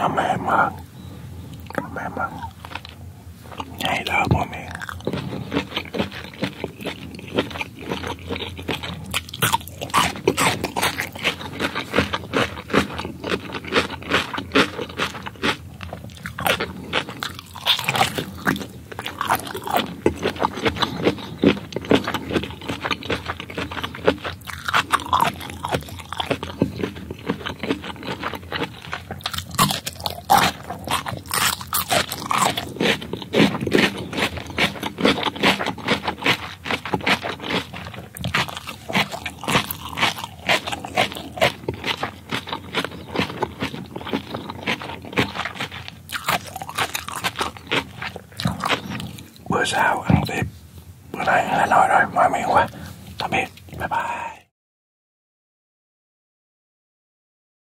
Remember. Hey, love on me. Bữa sau ăn tiếp, bữa nay là nói rồi, mọi miệng quá. Tạm biệt, bye bye.